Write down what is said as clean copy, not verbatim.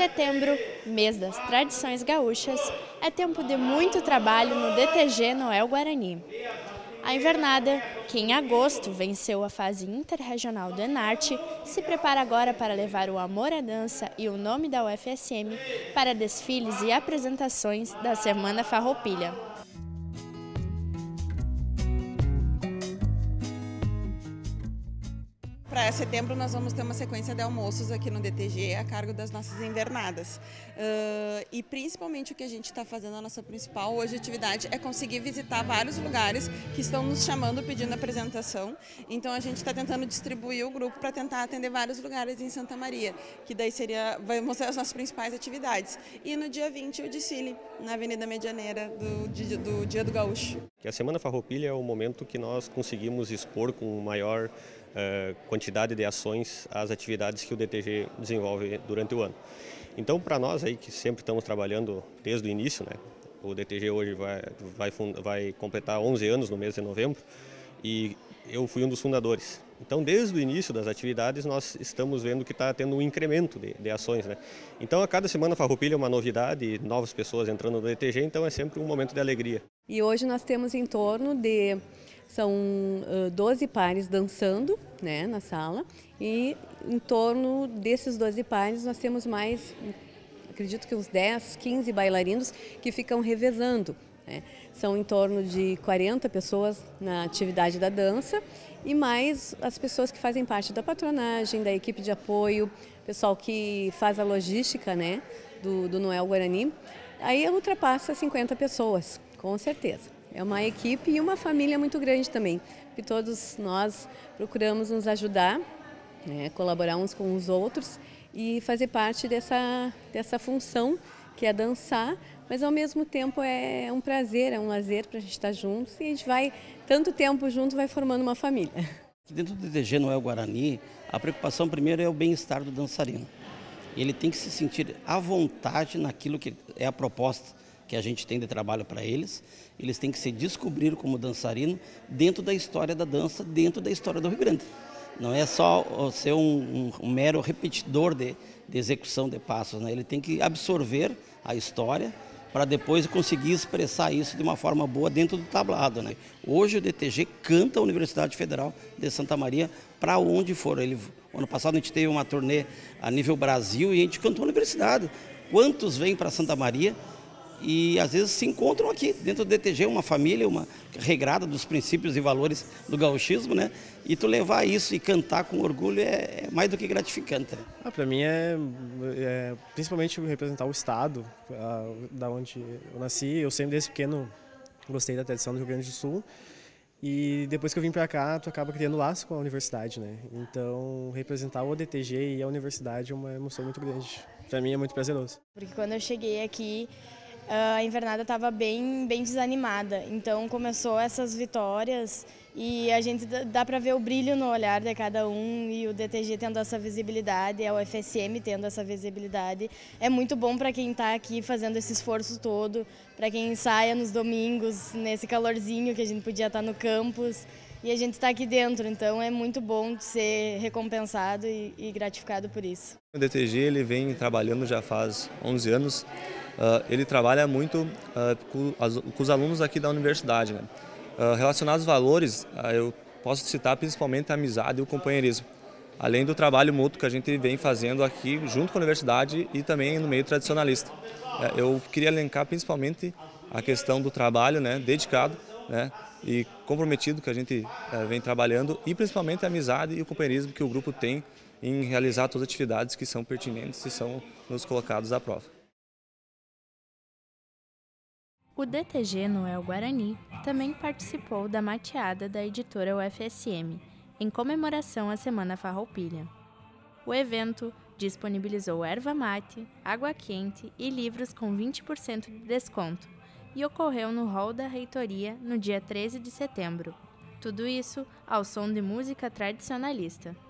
Setembro, mês das tradições gaúchas, é tempo de muito trabalho no DTG Noel Guarany. A Invernada, que em agosto venceu a fase interregional do Enarte, se prepara agora para levar o amor à dança e o nome da UFSM para desfiles e apresentações da Semana Farroupilha. Para setembro nós vamos ter uma sequência de almoços aqui no DTG a cargo das nossas invernadas. E principalmente o que a gente está fazendo, a nossa principal hoje atividade é conseguir visitar vários lugares que estão nos chamando, pedindo apresentação. Então a gente está tentando distribuir o grupo para tentar atender vários lugares em Santa Maria, que daí vai mostrar as nossas principais atividades. E no dia 20 o desfile na Avenida Medianeira do Dia do Gaúcho. A Semana Farroupilha é o momento que nós conseguimos expor com maior quantidade de ações às atividades que o DTG desenvolve durante o ano. Então, para nós aí que sempre estamos trabalhando desde o início, né? O DTG hoje vai completar 11 anos no mês de novembro e eu fui um dos fundadores. Então, desde o início das atividades, nós estamos vendo que está tendo um incremento de ações, né? Então, a cada semana Farroupilha é uma novidade, novas pessoas entrando no DTG, então é sempre um momento de alegria. E hoje nós temos em torno de... São 12 pares dançando, né, na sala, e em torno desses 12 pares nós temos mais, acredito que uns 10, 15 bailarinos que ficam revezando, né? São em torno de 40 pessoas na atividade da dança e mais as pessoas que fazem parte da patronagem, da equipe de apoio, pessoal que faz a logística, né, do Noel Guarany. Aí ultrapassa 50 pessoas, com certeza. É uma equipe e uma família muito grande também, que todos nós procuramos nos ajudar, né, colaborar uns com os outros e fazer parte dessa função que é dançar, mas ao mesmo tempo é um prazer, é um lazer para a gente estar juntos e a gente vai, tanto tempo junto, vai formando uma família. Dentro do DTG Noel Guarany, a preocupação primeiro é o bem-estar do dançarino. Ele tem que se sentir à vontade naquilo que é a proposta que a gente tem de trabalho para eles. Eles têm que se descobrir como dançarino dentro da história da dança, dentro da história do Rio Grande. Não é só ser um mero repetidor de execução de passos, né? Ele tem que absorver a história para depois conseguir expressar isso de uma forma boa dentro do tablado, né? Hoje o DTG canta a Universidade Federal de Santa Maria para onde for. Ano passado a gente teve uma turnê a nível Brasil e a gente cantou a universidade. Quantos vêm para Santa Maria? E às vezes se encontram aqui, dentro do DTG, uma família, uma regrada dos princípios e valores do gauchismo, né? E tu levar isso e cantar com orgulho é mais do que gratificante, né? Para mim é principalmente representar o estado, da onde eu nasci. Eu sempre desde pequeno gostei da tradição do Rio Grande do Sul. E depois que eu vim para cá, tu acaba criando laço com a universidade, né? Então, representar o DTG e a universidade é uma emoção muito grande. Para mim é muito prazeroso. Porque quando eu cheguei aqui, a Invernada estava bem desanimada, então começou essas vitórias e a gente dá para ver o brilho no olhar de cada um e o DTG tendo essa visibilidade, a UFSM tendo essa visibilidade. É muito bom para quem está aqui fazendo esse esforço todo, para quem ensaia nos domingos, nesse calorzinho que a gente podia estar no campus e a gente está aqui dentro, então é muito bom ser recompensado e gratificado por isso. O DTG ele vem trabalhando já faz 11 anos. Ele trabalha muito com os alunos aqui da universidade, né? Relacionados aos valores, eu posso citar principalmente a amizade e o companheirismo, além do trabalho mútuo que a gente vem fazendo aqui junto com a universidade e também no meio tradicionalista. Eu queria elencar principalmente a questão do trabalho, né, dedicado, né, e comprometido que a gente vem trabalhando e principalmente a amizade e o companheirismo que o grupo tem em realizar todas as atividades que são pertinentes e são nos colocados à prova. O DTG Noel Guarany também participou da Mateada da Editora UFSM, em comemoração à Semana Farroupilha. O evento disponibilizou erva mate, água quente e livros com 20% de desconto e ocorreu no hall da reitoria no dia 13 de setembro. Tudo isso ao som de música tradicionalista.